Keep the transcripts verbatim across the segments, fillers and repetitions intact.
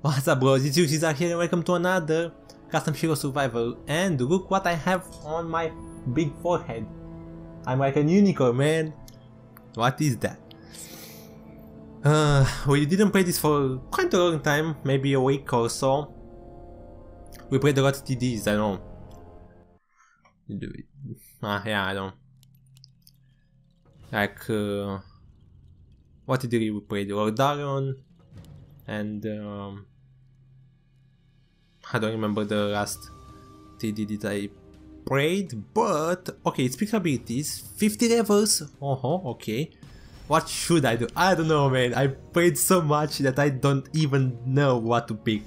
What's up bros, it's UziZar here and welcome to another Custom Hero Survival. And look what I have on my big forehead. I'm like a unicorn, man. What is that? Uh, we didn't play this for quite a long time, maybe a week or so. We played a lot of T Ds, I know. Do it. Ah, yeah, I know. Like, uh, what did we play? Lord Darion, and um, I don't remember the last T D that I played, but okay, it's pick abilities, fifty levels. Oh, uh -huh, okay. What should I do? I don't know, man. I played so much that I don't even know what to pick.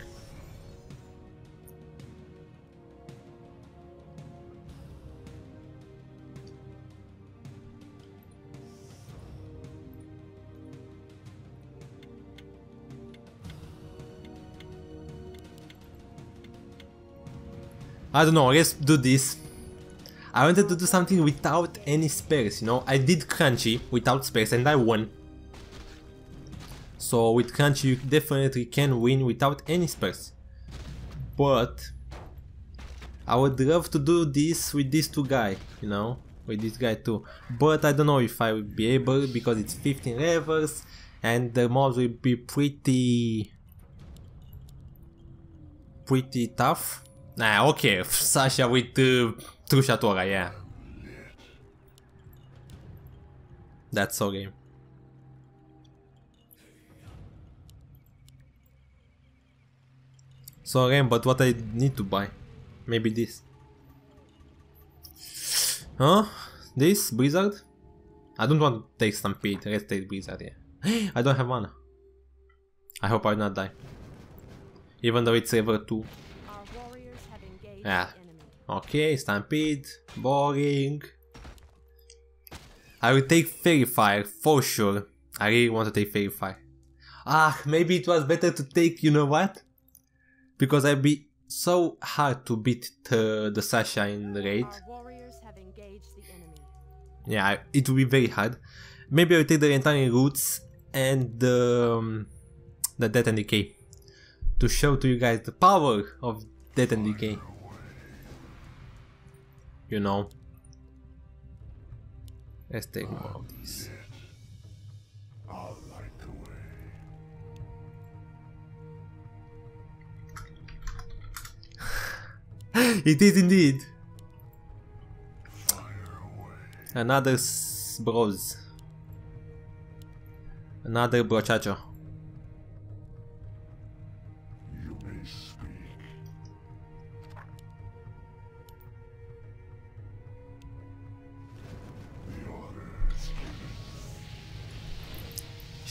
I don't know, let's do this. I wanted to do something without any spares, you know. I did Crunchy without spares and I won. So with Crunchy you definitely can win without any spares. But I would love to do this with these two guys, you know, with this guy too. But I don't know if I will be able because it's fifteen levels and the mobs will be pretty... pretty tough. Nah, okay, Sasha with uh, Trushatora, yeah. That's so game. So game, but what I need to buy? Maybe this. Huh? This? Blizzard? I don't want to take Stampede, let's take Blizzard, yeah. I don't have mana. I hope I will not die. Even though it's level two. Yeah. Okay, Stampede, boring. I will take Fairy Fire for sure. I really want to take Fairy Fire. Ah, maybe it was better to take, you know what? Because I'd be so hard to beat the, the Sasha in the raid. Yeah, it will be very hard. Maybe I will take the Entangling Roots and the, um, the Death and Decay to show to you guys the power of Death and Decay. You know, let's take more of this. It is indeed another bros, another brochacho.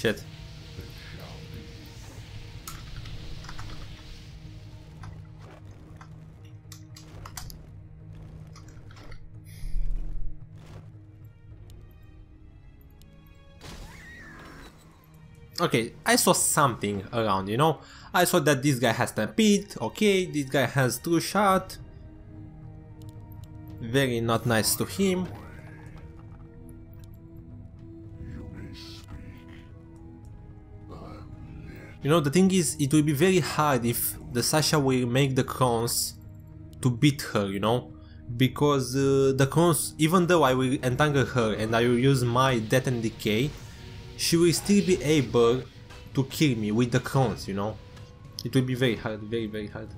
Shit. Okay, I saw something around, you know? I saw that this guy has Stampede, okay, this guy has True Shot. Very not nice to him. You know, the thing is, it will be very hard if the Sasha will make the crons to beat her, you know? Because uh, the crons, even though I will entangle her and I will use my Death and Decay, she will still be able to kill me with the crons, you know? It will be very hard, very very hard.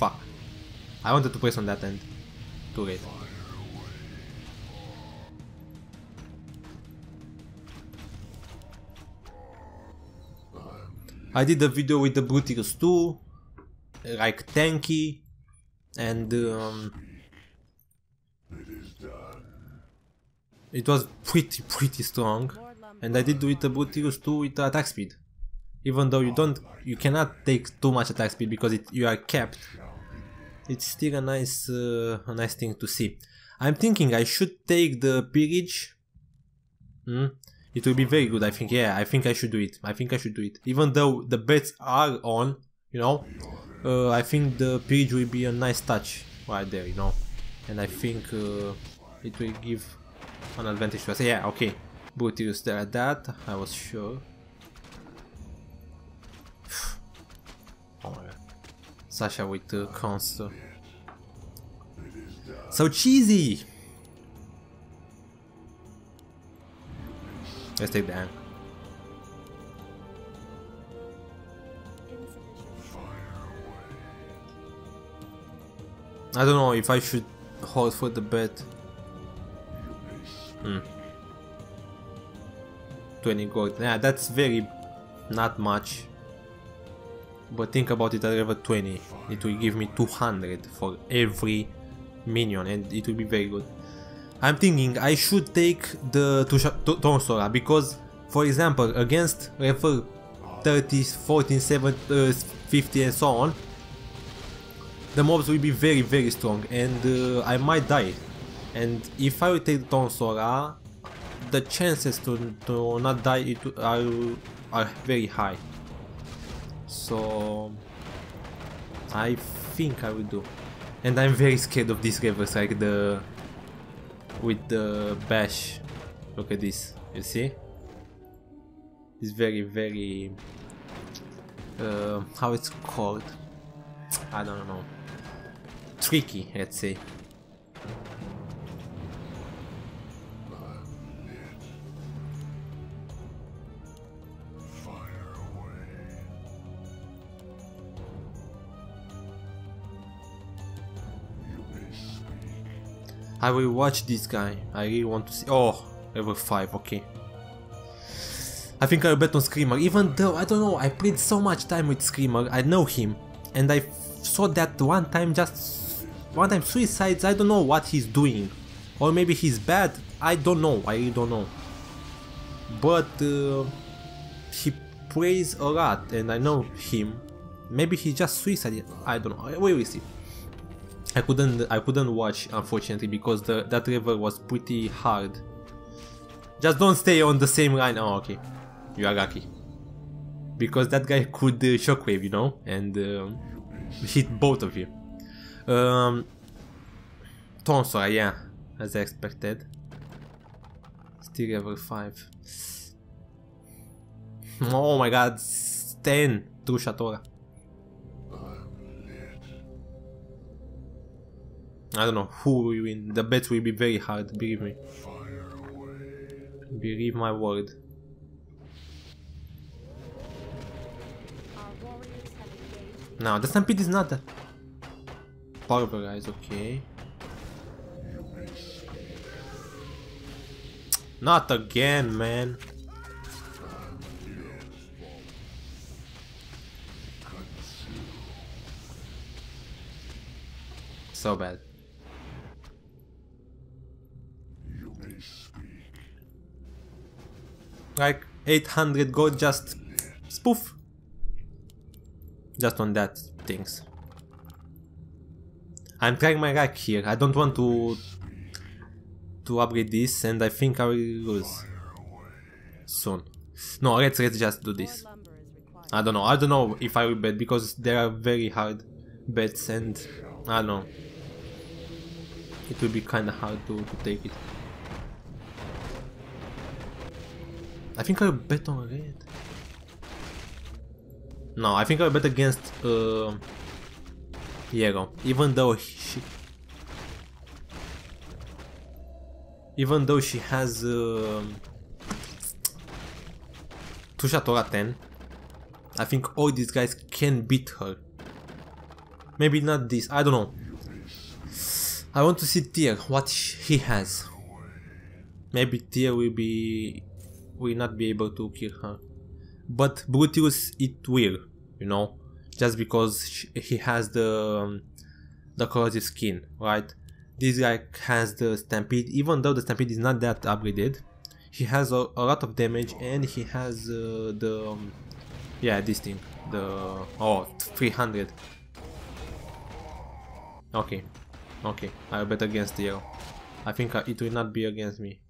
Fuck. I wanted to press on that end. Too late. I did a video with the Bruticus too, like tanky, and um, it was pretty pretty strong, and I did with the Bruticus too with the attack speed, even though you don't, you cannot take too much attack speed because it, you are capped. It's still a nice uh, a nice thing to see. I'm thinking I should take the Pillage. Hmm? It will be very good, I think, yeah, I think I should do it, I think I should do it. Even though the bets are on, you know, uh, I think the Pillage will be a nice touch right there, you know. And I think uh, it will give an advantage to us, yeah, okay. Bruticus there that, I was sure. Oh my god. Sasha with the console. So cheesy! Let's take the Ankh. I don't know if I should hold for the bet. Hmm. twenty gold. Yeah, that's very not much. But think about it at level twenty. It will give me two hundred for every minion, and it will be very good. I'm thinking I should take the Trushatora because, for example, against level thirty, fourteen, seven, fifty and so on, the mobs will be very very strong and uh, I might die. And if I will take Trushatora, the chances to, to not die it are, are very high. So I think I will do. And I'm very scared of these revers, like the... with the bash. Look at this, you see? It's very very... Uh, how it's called? I don't know. Tricky, let's say. I will watch this guy. I really want to see. Oh, level five. Okay. I think I'll bet on Screamer. Even though I don't know, I played so much time with Screamer. I know him, and I saw that one time, just one time suicides. I don't know what he's doing, or maybe he's bad. I don't know. I really don't know. But uh, he plays a lot, and I know him. Maybe he just suicided. I don't know. We will see. I couldn't I couldn't watch, unfortunately, because the, that river was pretty hard. Just don't stay on the same line. Oh, okay. You are lucky. Because that guy could uh, shockwave, you know, and uh, hit both of you. Um, Tonsora, yeah, as I expected. Still level five. Oh my god, ten Trushatora. I don't know who will win. The bets will be very hard, believe me. Believe my word. No, the Stampede is not that. Pulverize, okay. Not again, man. So bad. Like eight hundred gold just spoof. Just on that things. I'm trying my luck here. I don't want to to upgrade this, and I think I will lose soon. No, let's let's just do this. I don't know. I don't know if I will bet because there are very hard bets, and I don't know. It will be kind of hard to, to take it. I think I'll bet on red. No, I think I'll bet against uh, Yellow, even though she, even though she has uh, Trushatora ten. I think all these guys can beat her. Maybe not this. I don't know. I want to see Tyr. What he has. Maybe Tyr will be. Will not be able to kill her, but Brutillus it will, you know, just because she, he has the um, the corrosive skin, right? This guy has the Stampede, even though the Stampede is not that upgraded. He has a, a lot of damage, and he has uh, the um, yeah this thing, the oh three hundred. Okay, okay, I'll bet against the arrow. I think it will not be against me.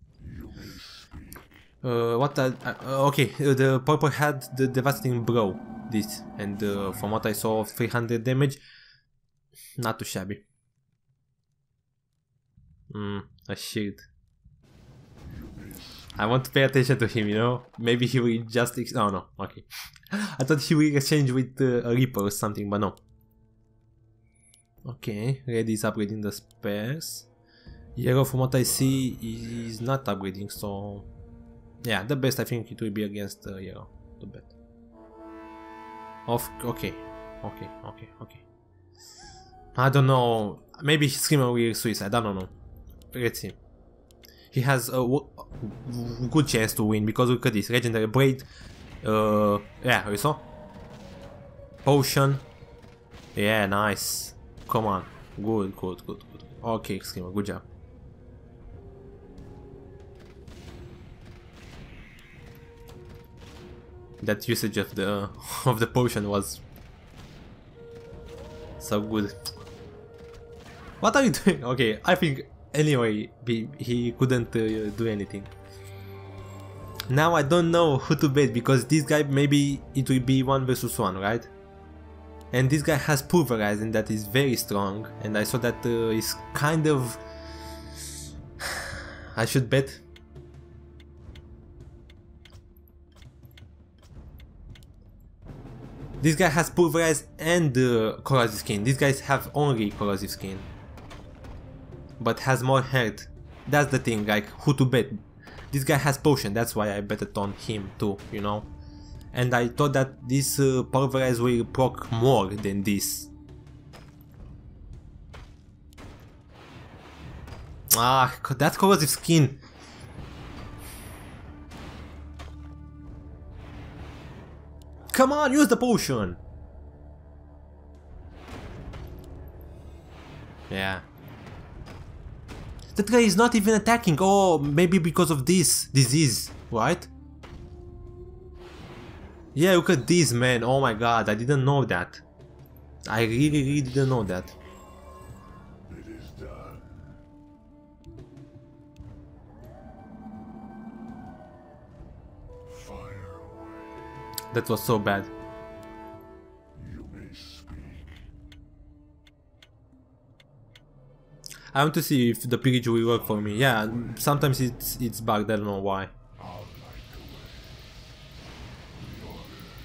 Uh, what I, uh, okay, uh, the purple had the devastating blow, this, and uh, from what I saw, three hundred damage, not too shabby. Hmm, a shield. I want to pay attention to him, you know? Maybe he will just... Ex oh, no, okay. I thought he will exchange with uh, a Reaper or something, but no. Okay, Red is upgrading the spares. Yellow, from what I see, is not upgrading, so... Yeah, the best I think it will be against uh, Yellow. The bet. Of... Okay. Okay, okay, okay. I don't know. Maybe Screamer will suicide, I don't know. Let's see. He has a w good chance to win because look at this legendary braid. Uh, yeah, you saw? Potion. Yeah, nice. Come on. Good, good, good, good. Okay, Screamer, good job. That usage of the of the potion was so good. What are you doing? Okay, I think. Anyway, he couldn't uh, do anything. Now I don't know who to bet because this guy maybe it will be one versus one, right? And this guy has Pulverize and that is very strong and I saw that uh, is kind of... I should bet. This guy has Pulverize and uh, Corrosive Skin. These guys have only Corrosive Skin. But has more health. That's the thing, like who to bet. This guy has Potion, that's why I betted on him too, you know. And I thought that this uh, Pulverize will proc more than this. Ah, that Corrosive Skin. Come on, use the Potion. Yeah. That guy is not even attacking, oh, maybe because of this disease, right? Yeah, look at this, man, oh my god, I didn't know that. I really, really didn't know that. It is done. Fire away. That was so bad. I want to see if the Pillage will work for me. Yeah, sometimes it's it's bugged, I don't know why.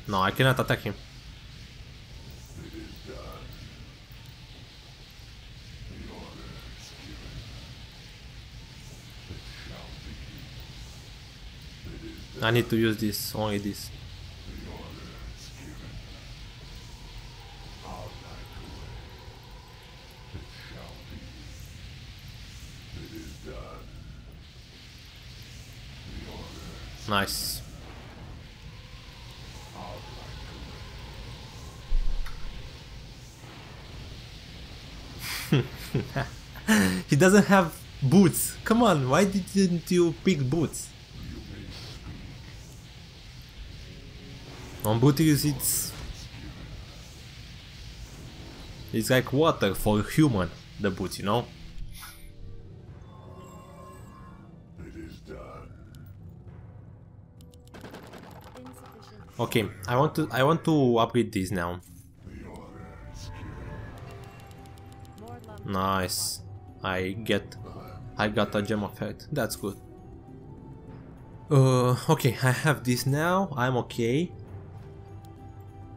No, I cannot attack him. I need to use this, only this. Nice. He doesn't have boots. Come on, why didn't you pick boots? On Brutillus it's... It's like water for human, the boots, you know? Okay, I want to I want to upgrade these now. Nice. I get I got a gem of health. That's good. Uh okay, I have this now. I'm okay.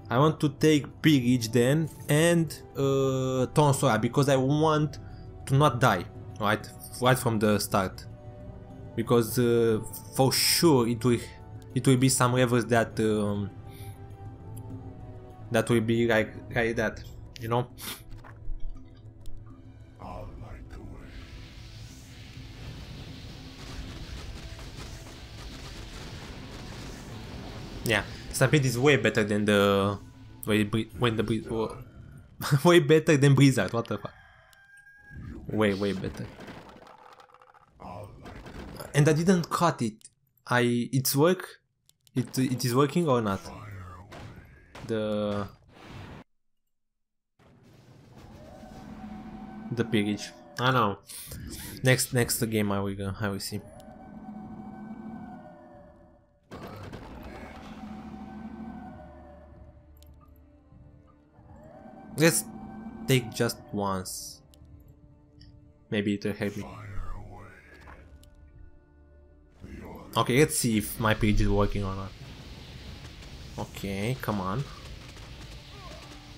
I want to take Pillage then and uh Trushatora because I want to not die, right? Right from the start. Because uh, for sure it will It will be some levels that um, that will be like like that, you know. I'll light the way. Yeah, Stampede is way better than the way when the breeze oh, way better than Blizzard. What the fuck? Way way better. And I didn't cut it. I it's work. It, it is working or not? The... The Pillage. I don't know. Next next game I will go. I will see. Let's take just once. Maybe it will help me. Okay, let's see if my page is working or not. Okay, come on.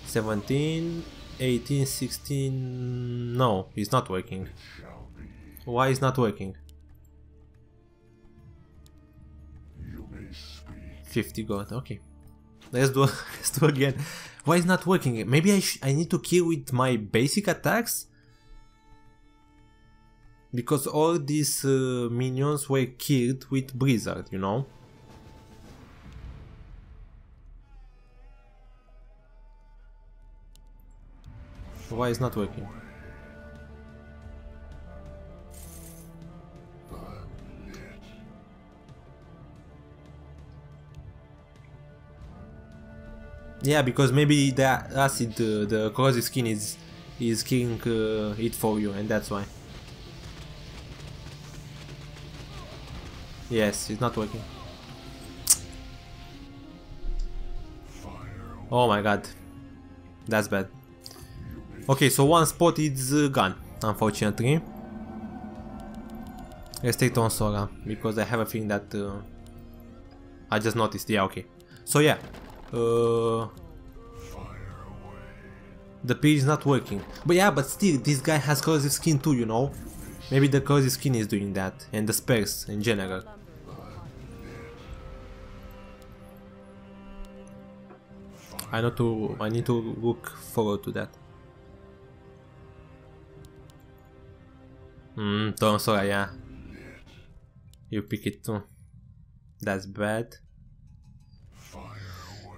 seventeen, eighteen, sixteen... No, it's not working. Why is not working? fifty gold, okay. Let's do, let's do again. Why is not working? Maybe I, sh I need to kill with my basic attacks? Because all these uh, minions were killed with Blizzard, you know? Why is not working? Yeah, because maybe the acid, uh, the corrosive skin is is killing uh, it for you, and that's why. Yes, it's not working. Oh my god, that's bad. Okay, so one spot is uh, gone, unfortunately. Let's take Trushatora, because I have a thing that uh, I just noticed. Yeah, okay. So yeah, uh, the page is not working. But yeah, but still, this guy has corrosive skin too, you know. Maybe the corrosive skin is doing that, and the spells in general. I know to. I need to look forward to that. Mmm, Trushatora, yeah. You pick it too. That's bad.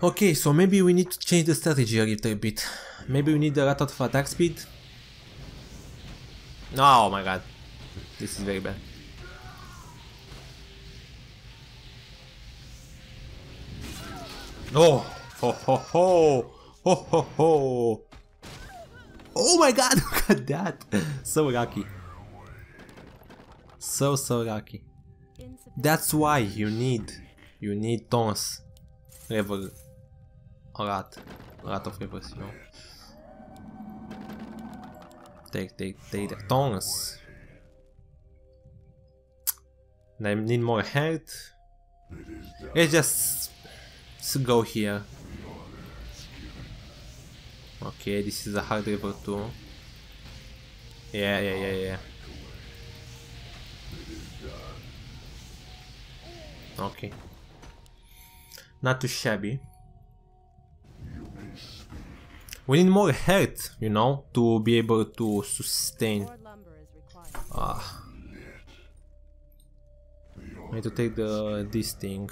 Okay, so maybe we need to change the strategy a little bit. Maybe we need a lot of attack speed. Oh my god. This is very bad. Oh! Ho ho ho! Ho ho ho! Oh my god! Look at that! So lucky. So so lucky. That's why you need you need tons level a lot, a lot of levels, you know. Take take take the tons. I need more health. Let's just go here. Okay, this is a hard level too. Yeah yeah yeah yeah. Okay, not too shabby. We need more health, you know, to be able to sustain. Ah. I need to take the this thing,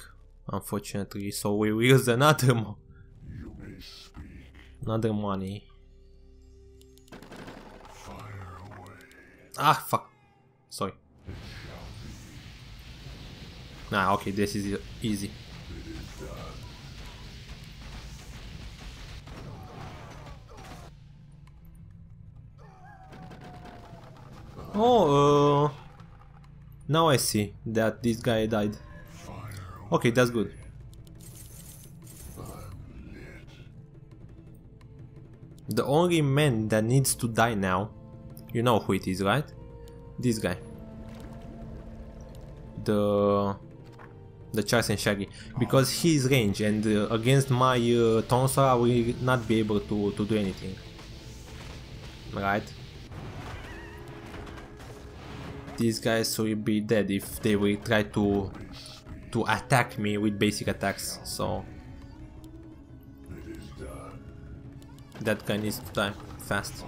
unfortunately, so we will use another mo another money. Ah, fuck, sorry. Ah, okay, this is easy. Oh, uh, now I see that this guy died. Okay, that's good. The only man that needs to die now, you know who it is, right? This guy. The... The Charles and Shaggy, because he is range, and uh, against my uh, Trushatora I will not be able to, to do anything. Right? These guys will be dead if they will try to to attack me with basic attacks, so... That guy needs to die fast.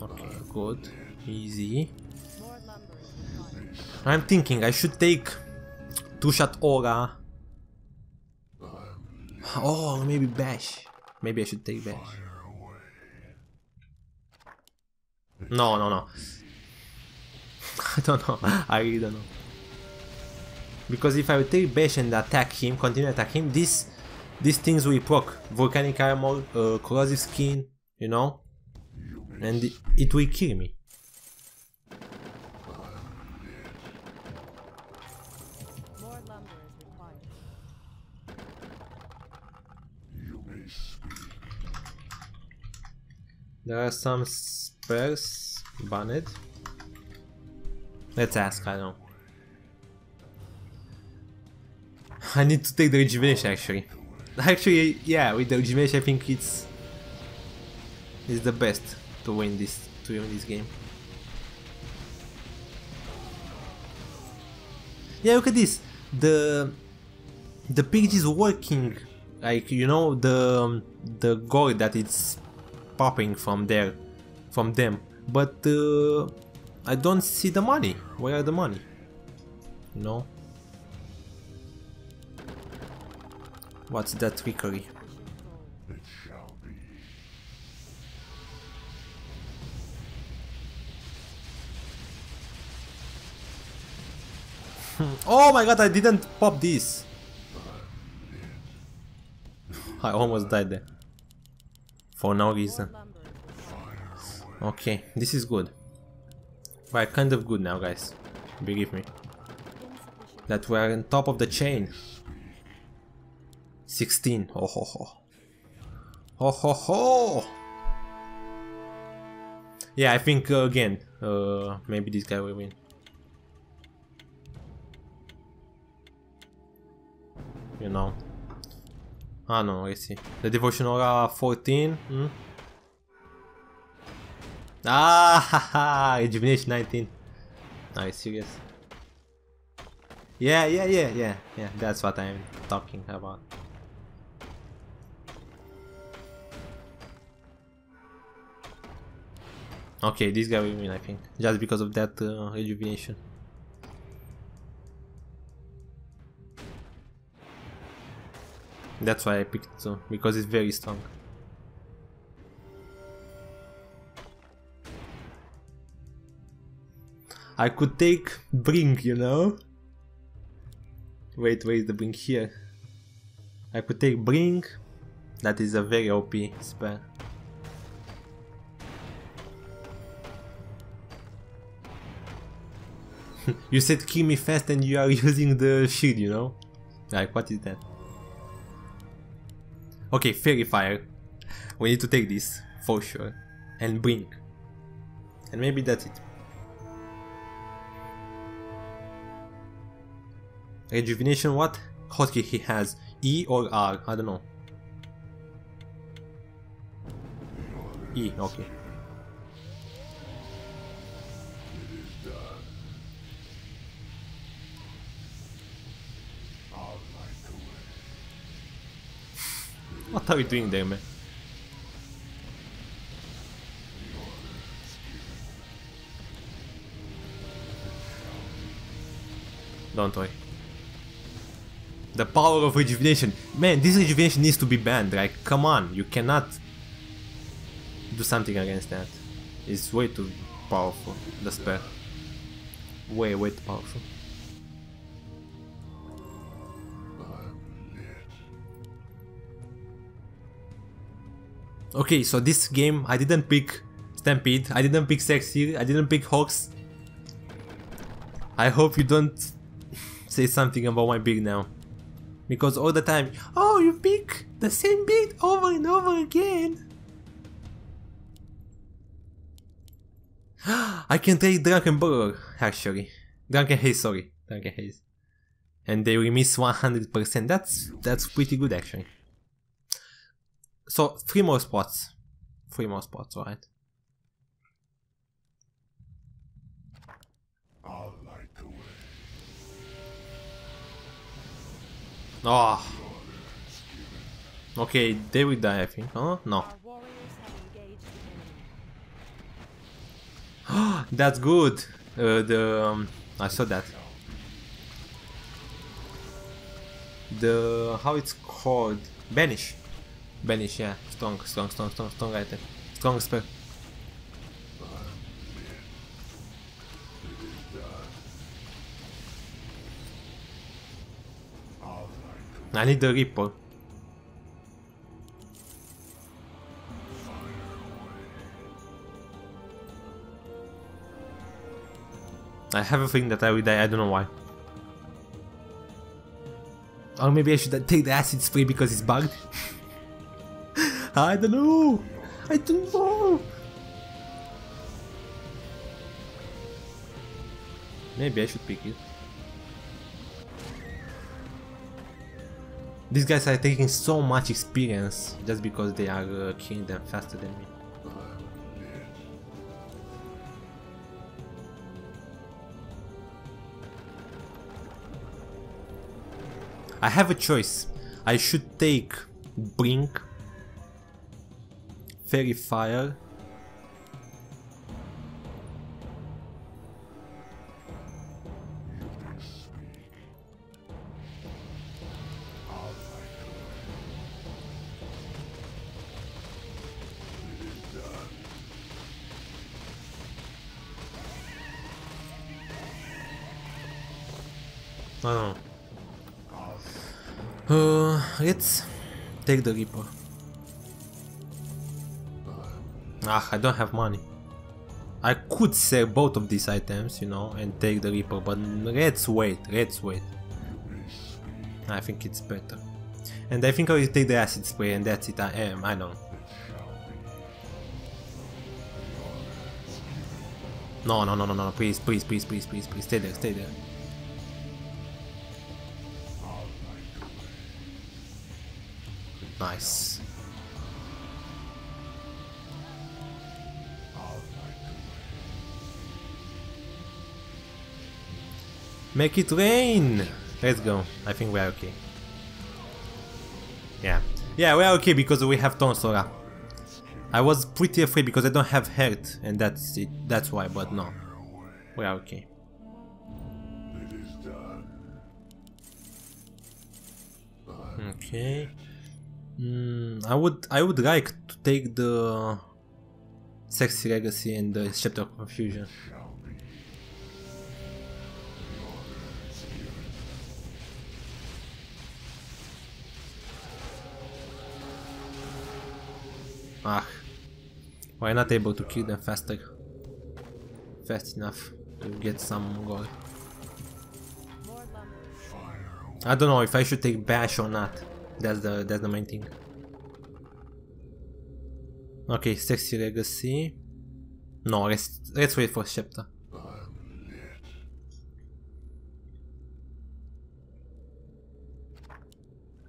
Okay, good. Easy. I'm thinking I should take Trushatora. Oh, maybe Bash. Maybe I should take Bash. No, no, no. I don't know. I really don't know. Because if I would take Bash and attack him, continue attack him, these these things will proc Volcanic Armor, uh, Corrosive Skin, you know, and it, it will kill me. There are some spells banned. Let's ask, I don't know. I need to take the Rejuvenation actually. Actually, yeah, with the Rejuvenation I think it's it's the best to win this to win this game. Yeah, look at this. The the page is working, like, you know, the the gold that it's popping from there, from them. But uh, I don't see the money. Where are the money? No. What's that trickery? It shall be. Oh my god, I didn't pop this. I almost died there. For no reason. Okay, this is good. We're kind of good now, guys. Believe me. That we're on top of the chain. sixteen. Oh ho ho. Oh ho ho. Yeah, I think uh, again, uh, maybe this guy will win. You know. Ah no, I see. The Devotion Aura fourteen. Hmm? Ah haha, Rejuvenation nineteen. Are you serious? Yeah, yeah, yeah, yeah, yeah. That's what I'm talking about. Okay, this guy will win, I think, just because of that uh, Rejuvenation. That's why I picked it too, because it's very strong. I could take Brink, you know? Wait, where is the Brink here? I could take Brink. That is a very O P spell. You said kill me fast and you are using the shield, you know? Like, what is that? Okay, Fairy Fire. We need to take this, for sure. And Brink. And maybe that's it. Rejuvenation, what hotkey he has? E or R? I don't know. E, okay. What are we doing there, man? Don't worry. The power of Rejuvenation. Man, this Rejuvenation needs to be banned. Like, come on, you cannot do something against that. It's way too powerful, the spell. Way, way too powerful. Okay, so this game I didn't pick Stampede, I didn't pick Sexy, I didn't pick Hawks. I hope you don't say something about my big now. Because all the time, oh, you pick the same big over and over again. I can take Drunken Burrow, actually. Drunken Haze, sorry. Drunken Haze. And they will miss one hundred percent. That's, that's pretty good, actually. So, three more spots. Three more spots, alright. I'll light the way. Oh. Okay, they will die, I think. Huh? No. That's good. Uh, the um, I saw that. The how it's called? Banish. Banish, yeah, strong, strong, strong, strong, strong item, strong spell. I need the Reaper. I have a feeling that I will die, I don't know why. Or maybe I should take the Acid Spray because it's bugged. I don't know! I don't know! Maybe I should pick it. These guys are taking so much experience just because they are uh, killing them faster than me. I have a choice. I should take Blink, Fairy Fire, I don't know. Uh, let's take the Reaper. Ah, I don't have money. I could sell both of these items, you know, and take the Reaper, but let's wait, let's wait. I think it's better. And I think I will take the Acid Spray and that's it, I am, I know. No, no, no, no, no, please, please, please, please, please, please, stay there, stay there. Nice. Make it rain! Let's go. I think we are okay. Yeah. Yeah, we are okay because we have Trushatora. I was pretty afraid because I don't have health and that's it. That's why, but no. We are okay. Okay. Mm, I would I would like to take the Sexy Legacy and the Scepter of Confusion. Ah, why not able to kill them faster? Fast enough to get some gold. I don't know if I should take Bash or not. That's the that's the main thing. Okay, Sexy Legacy. No, let's let's wait for Scepter.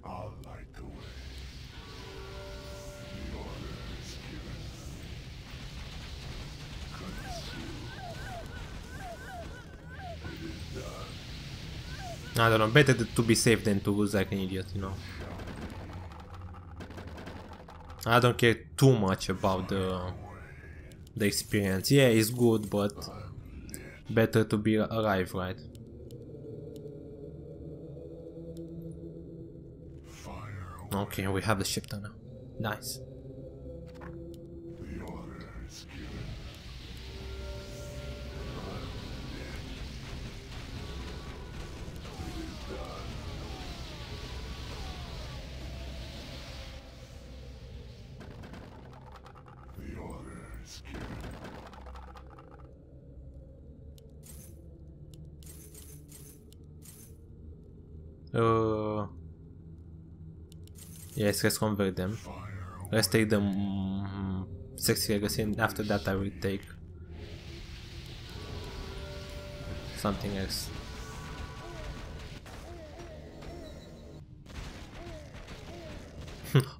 I'll light the way. The order is given. It is done. I don't know. Better to be safe than to lose like an idiot, you know. I don't care too much about the the experience. Yeah, it's good, but better to be alive, right? Okay, we have the Shifter now. Nice. Uh, yes, let's convert them. Let's take the mm, Sexy Legacy, and after that I will take something else.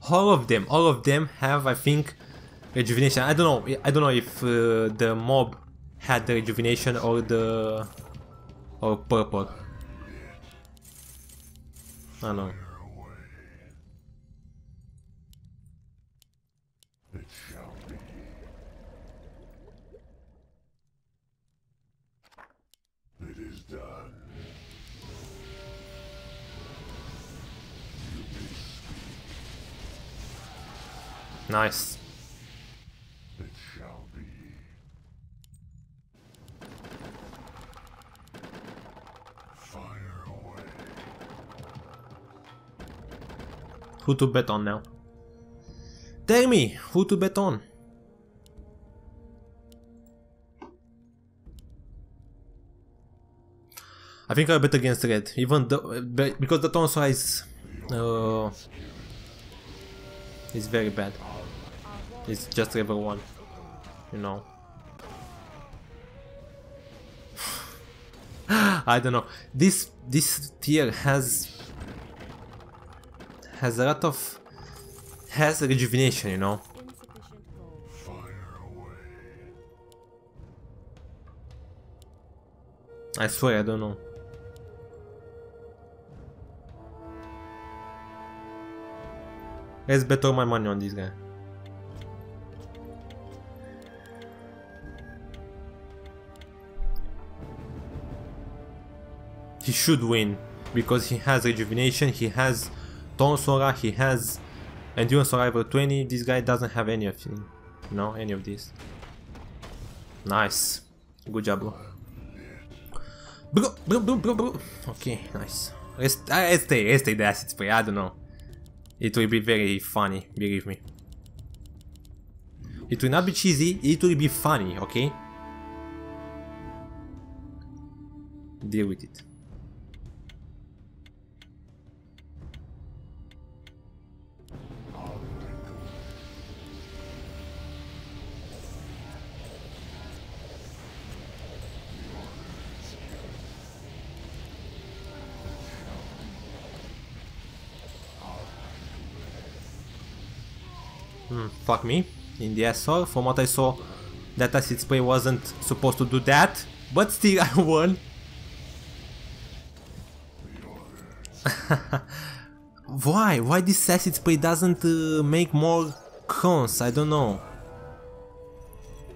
all of them, all of them have, I think, Rejuvenation. I don't know. I don't know if uh, the mob had the Rejuvenation or the or purple. I know. It is done. Nice. It shall be. Who to bet on now? Tell me, who to bet on? I think I bet against red, even though, because the Trushatora is uh, is very bad. It's just level one, you know. I don't know. This this tier has has a lot of has a rejuvenation, you know. Fire away. I swear, I don't know. Let's bet all my money on this guy. He should win because he has rejuvenation, he has Tons Aura, he has Endurance Survivor twenty. This guy doesn't have any of you know any of this. Nice, good job, bro. Bro, bro, bro, bro, bro. Okay, nice. Let's uh, let's take let's take the acid spray. I don't know. It will be very funny, believe me. It will not be cheesy. It will be funny. Okay. Deal with it. Hmm, fuck me in the asshole. From what I saw, that acid spray wasn't supposed to do that, but still I won. Why? Why this acid spray doesn't uh, make more crons? I don't know.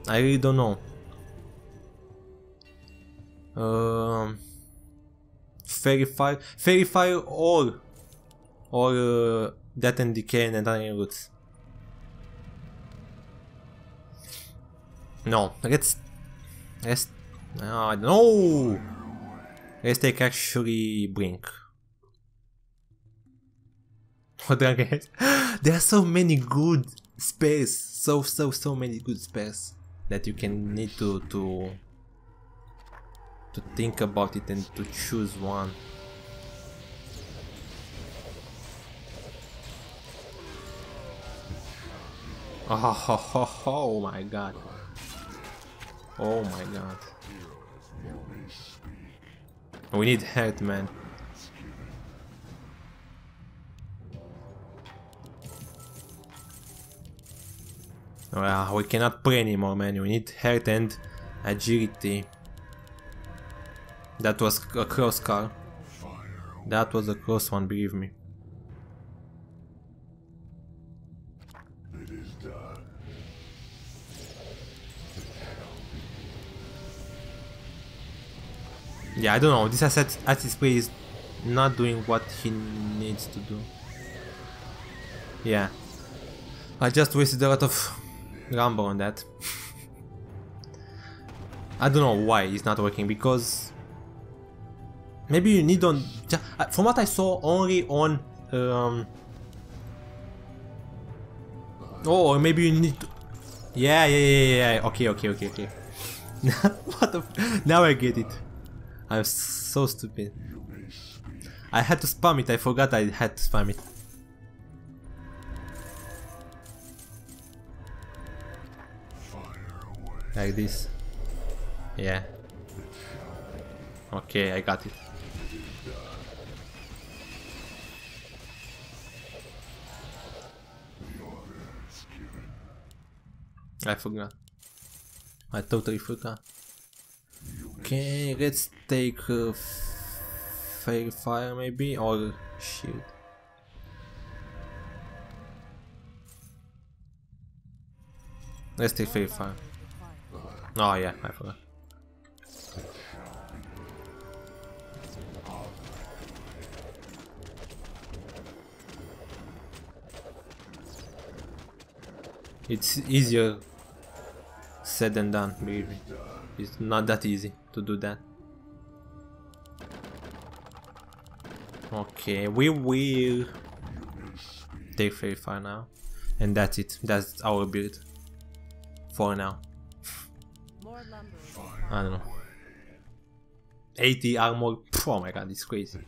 I really don't know. Um, Fairy Fire, Fairy Fire, or or uh, Death and Decay and Entangling Roots. No, let's let's uh, no. Let's take actually Blink. Oh, Drunken Haze. There are so many good spares, so so so many good spares that you can need to to to think about it and to choose one. Oh, ho, ho, ho, oh my god. Oh my god. We need health, man. Well, we cannot play anymore, man. We need health and agility. That was a close call. That was a close one, believe me. Yeah, I don't know, this acid, acid spray is not doing what he needs to do. Yeah. I just wasted a lot of rumble on that. I don't know why it's not working, because maybe you need on... From what I saw, only on... Um, oh, or maybe you need to... Yeah, yeah, yeah, yeah, okay, okay, okay, okay. What the f... Now I get it. I'm so stupid. I had to spam it, I forgot I had to spam it. Like this. Yeah. Okay, I got it. I forgot. I totally forgot. Okay, let's take uh, Fairy Fire maybe, or Shield. Let's take Fairy Fire. Oh yeah, I forgot. It's easier said than done, believe me. It's not that easy to do that. Okay, we will take Fairy Fire now, and that's it. That's our build for now. I don't know. eighty armor. Oh my god, it's crazy.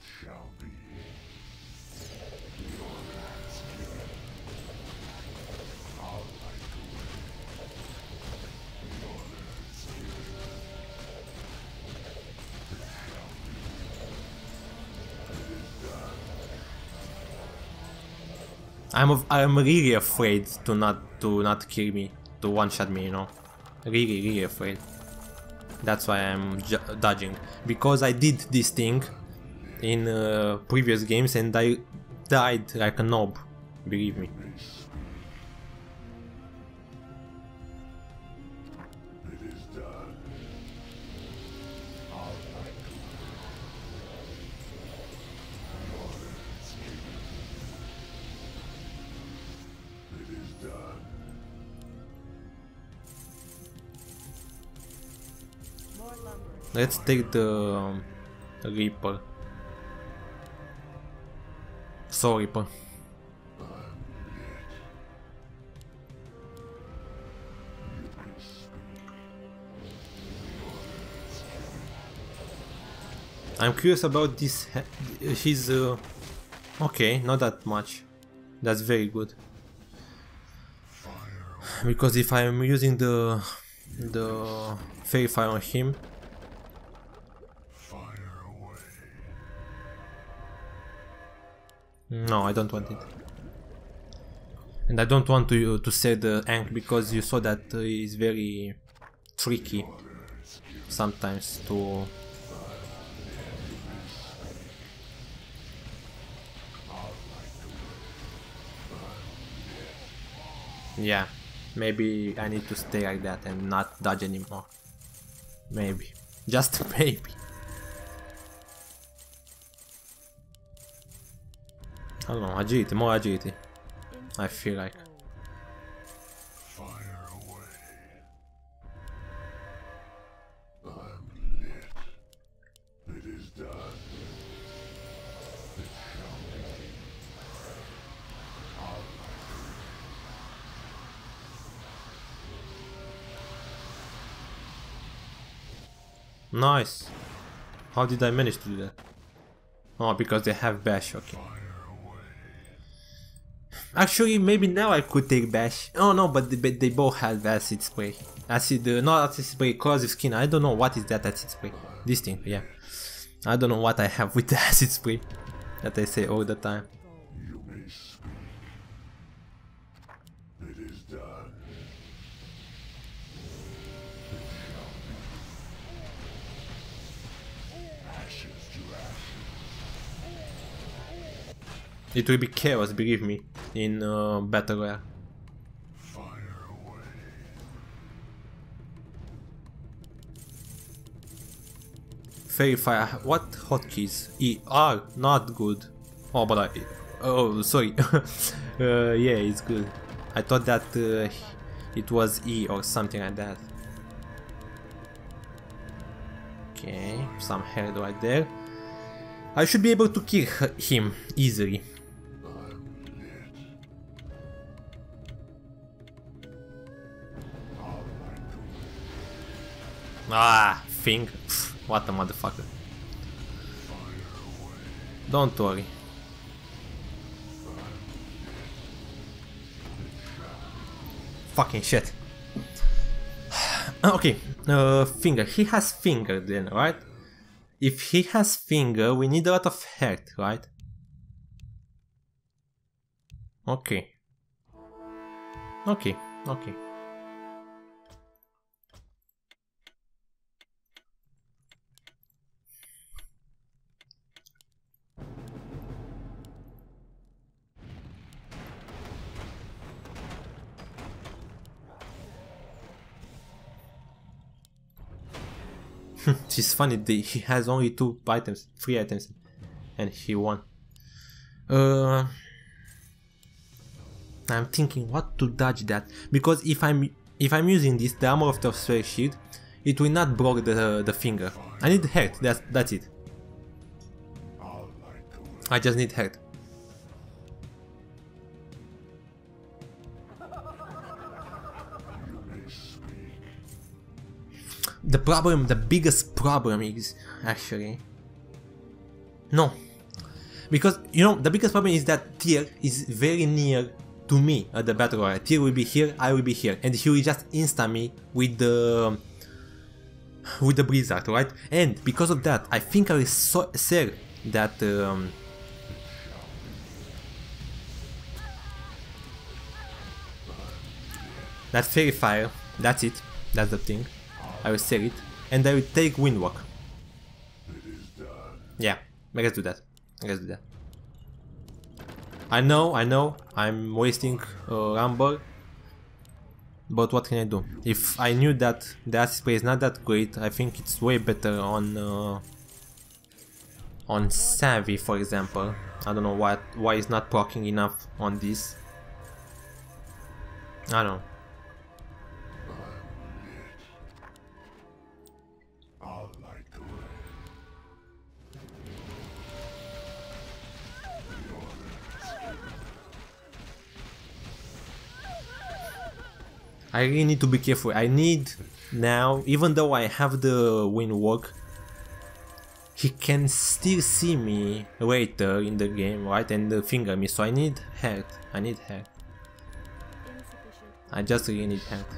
I'm a, I'm really afraid to not to not kill me, to one shot me, you know. Really, really afraid. That's why I'm ju dodging, because I did this thing in uh, previous games and I died like a knob. Believe me. Let's take the Reaper. So Reaper. I'm curious about this. His uh, okay, not that much. That's very good. Because if I'm using the the Fairy Fire on him. No, I don't want it, and I don't want to uh, to say the Ankh, because you saw that uh, it's very tricky sometimes to. Yeah, maybe I need to stay like that and not dodge anymore. Maybe, just maybe. I don't know, agility, more agility, I feel like. Fire away. I'm lit. It is done. It shall be. All right. Nice. How did I manage to do that? Oh, because they have bash, okay. Actually, maybe now I could take Bash. Oh no, but they, but they both have Acid Spray. Acid, uh, not Acid Spray, Corrosive Skin. I don't know what is that Acid Spray. This thing, yeah. I don't know what I have with the Acid Spray that I say all the time. You may speak. It is done. Ashes to ashes. It will be chaos, believe me. In uh, battle royale. Fire away. Fairy Fire. What hotkeys? E R. Not good. Oh, but I. Oh, sorry. uh, yeah, it's good. I thought that uh, it was E or something like that. Okay, some health right there. I should be able to kill him easily. Ah, thing. Pff, what a motherfucker. Don't worry. Fucking shit. Okay, uh, finger. He has finger then, right? If he has finger, we need a lot of health, right? Okay. Okay, okay. It's funny, they, he has only two items, three items, and he won. Uh, I'm thinking what to dodge that, because if I'm if I'm using this, the armor of the sphere shield, it will not block the the finger. I need health. That's that's it. I just need health. The problem, the biggest problem is actually no, because you know the biggest problem is that Tyr is very near to me at the battle royale. Tyr will be here, I will be here, and he will just insta me with the with the blizzard, right? And because of that, I think I will so sell that. Um, That's Fairy Fire, that's it, that's the thing. I will sell it, and I will take Windwalk. It is done. Yeah, let's do that, let's do that. I know, I know, I'm wasting uh, Rumble, but what can I do? If I knew that the Acid Spray is not that great, I think it's way better on uh, on Savvy, for example. I don't know what, why it's not proccing enough on this. I don't know. I really need to be careful. I need now, even though I have the Windwalk, he can still see me later in the game, right? And uh, finger me. So I need health. I need health. I just really need health.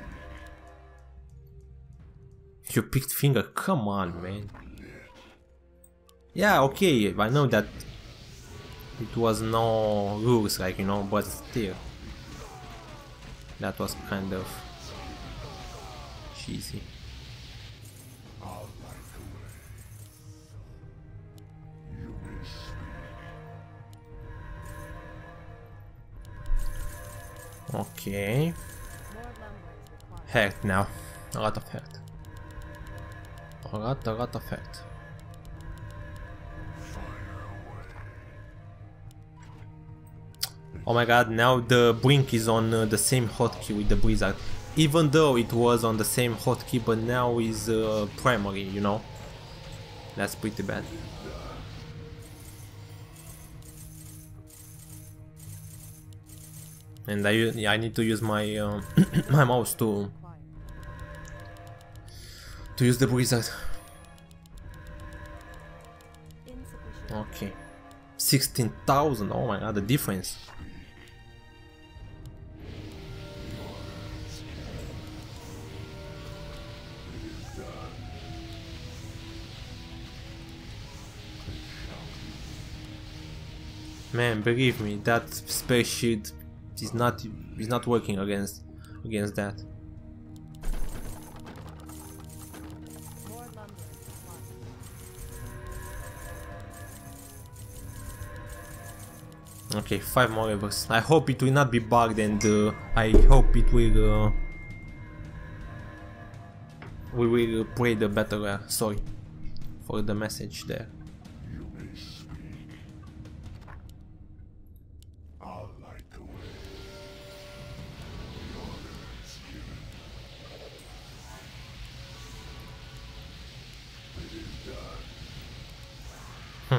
You picked finger. Come on, man. Yeah, okay. I know that it was no rules, like, you know, but still, that was kind of cheesy. Okay. Health now. A lot of health. A lot, a lot of health. Oh my god, now the Blink is on uh, the same hotkey with the Blizzard. Even though it was on the same hotkey, but now is uh, primary, you know? That's pretty bad. And I, I need to use my uh, my mouse to to use the Blizzard. Okay, sixteen thousand. Oh my god, the difference. Man, believe me, that space shield is not is not working against against that. Okay, five more levels. I hope it will not be bugged, and uh, I hope it will. Uh, we will play the battle. Uh, sorry for the message there.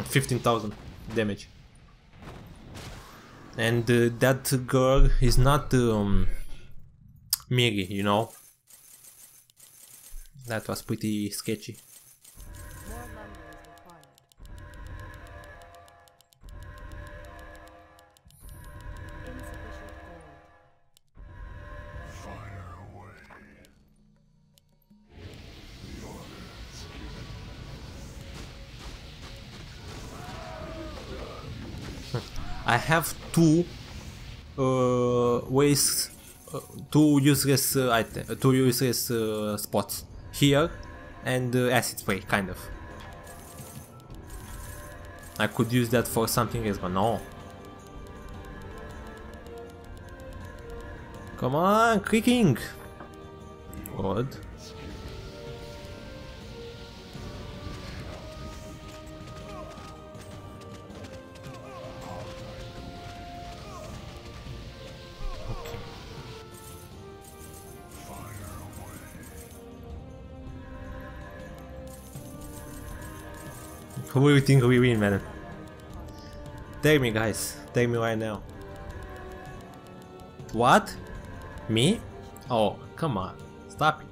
fifteen thousand damage. And uh, that girl is not um, Miri, you know? That was pretty sketchy. I have two uh, ways, uh, two useless uh, item, two useless uh, spots here, and uh, Acid Spray, kind of. I could use that for something else, but no. Come on, clicking. Good. Who do you think we win, man? Tell me, guys. Tell me right now. What? Me? Oh, come on. Stop it.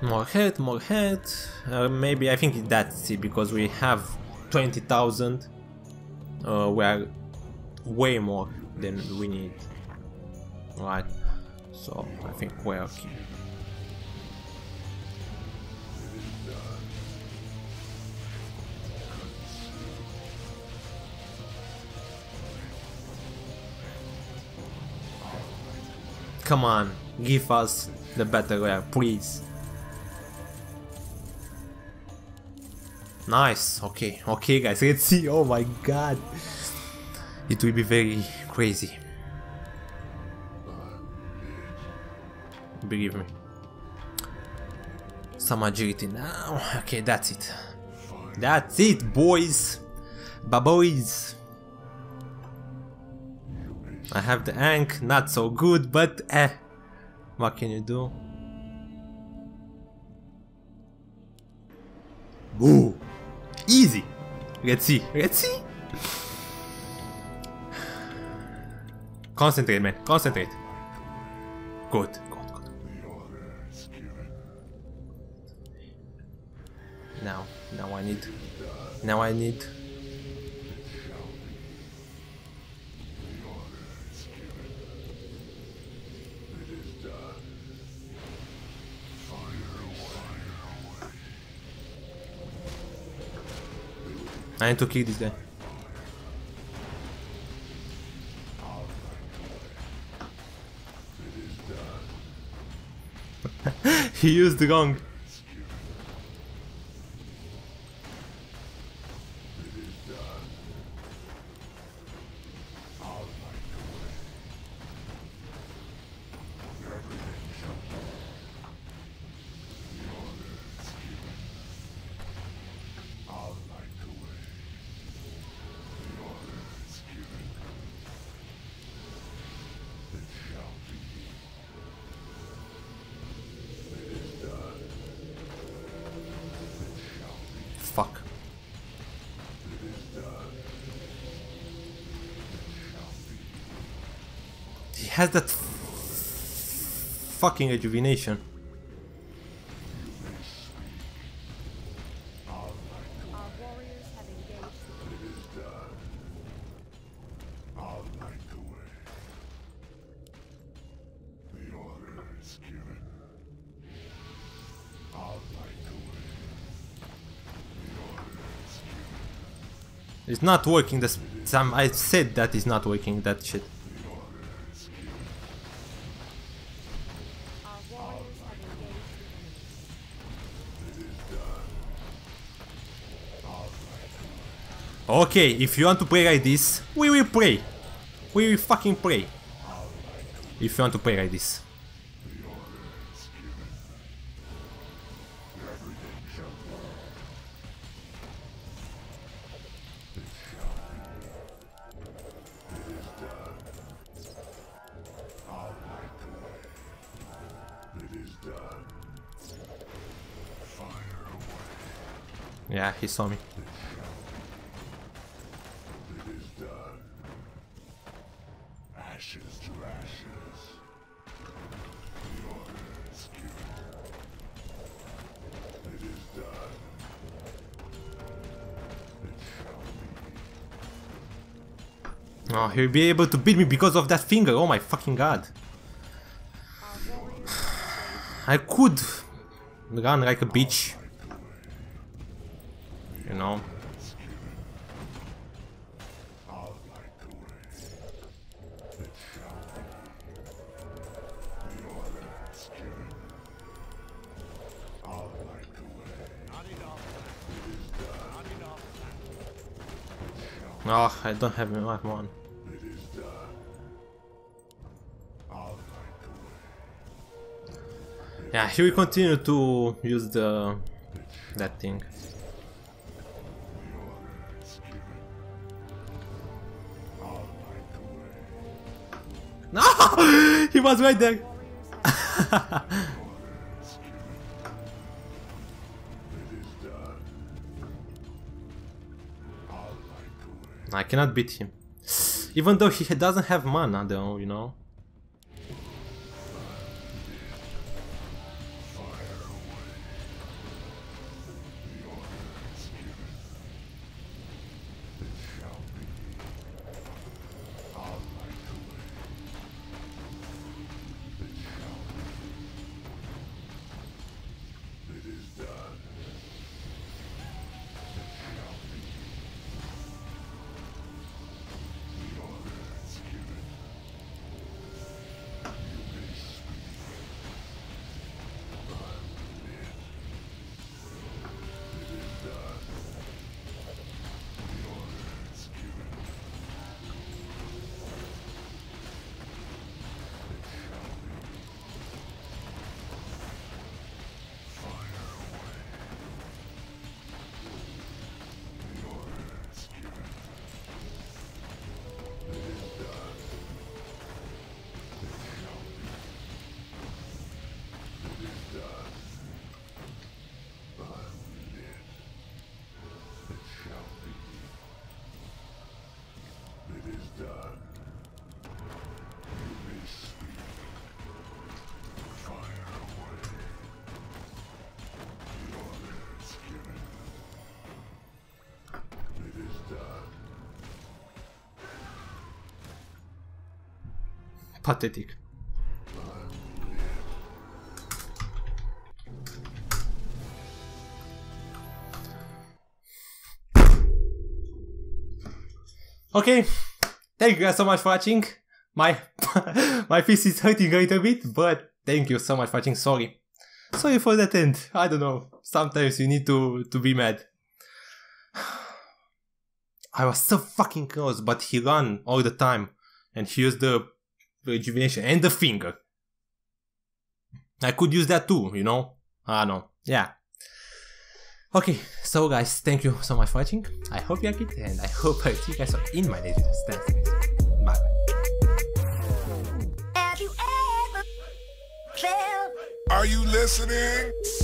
More health, more health. Uh, maybe I think that's it, because we have twenty thousand. Uh, we are way more than we need. Right. So I think we're okay. Come on, give us the better rare, please. Nice, okay, okay guys, let's see, oh my god. It will be very crazy. Believe me. Some agility now, okay, that's it. That's it, boys. Baboys. I have the Ankh, not so good, but eh, what can you do? Ooh, easy! Let's see, let's see! Concentrate, man, concentrate. Good, good, good. Now, now I need, now I need... I need to kill this guy. He used the gong. Fuck. He has that f fucking rejuvenation. It's not working, the some I said that is not working, that shit. Okay, if you want to play like this, we will play. We will fucking play. If you want to play like this. Yeah, he saw me. It is done. Ashes to ashes. The order is given. It is done. It shall be. Oh, he'll be able to beat me because of that finger. Oh my fucking god. I could run like a bitch. You know, oh, I don't have enough one. Yeah, he will continue to use the that thing. No! He was right there! I cannot beat him. Even though he doesn't have mana though, you know? pathetic. Okay, thank you guys so much for watching. My my fist is hurting a little bit, but thank you so much for watching. Sorry, sorry for that end. I don't know. Sometimes you need to to be mad. I was so fucking close, but he ran all the time, and he used the rejuvenation and the finger. I could use that too, you know. I don't know. Yeah. Okay, so guys, thank you so much for watching. I hope you like it, and I hope I see you guys in my next video. Bye bye. Are you listening?